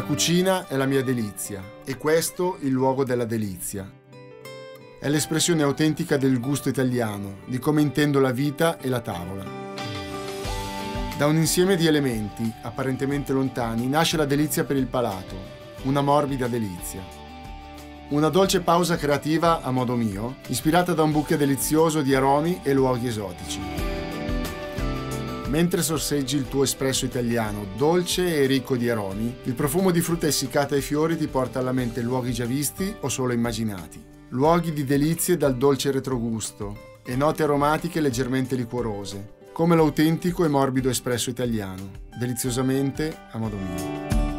La cucina è la mia delizia e questo il luogo della delizia. È l'espressione autentica del gusto italiano, di come intendo la vita e la tavola. Da un insieme di elementi, apparentemente lontani, nasce la delizia per il palato, una morbida delizia. Una dolce pausa creativa a modo mio, ispirata da un bouquet delizioso di aromi e luoghi esotici. Mentre sorseggi il tuo espresso italiano, dolce e ricco di aromi, il profumo di frutta essiccata ai fiori ti porta alla mente luoghi già visti o solo immaginati. Luoghi di delizie dal dolce retrogusto e note aromatiche leggermente liquorose, come l'autentico e morbido espresso italiano, deliziosamente a modo mio.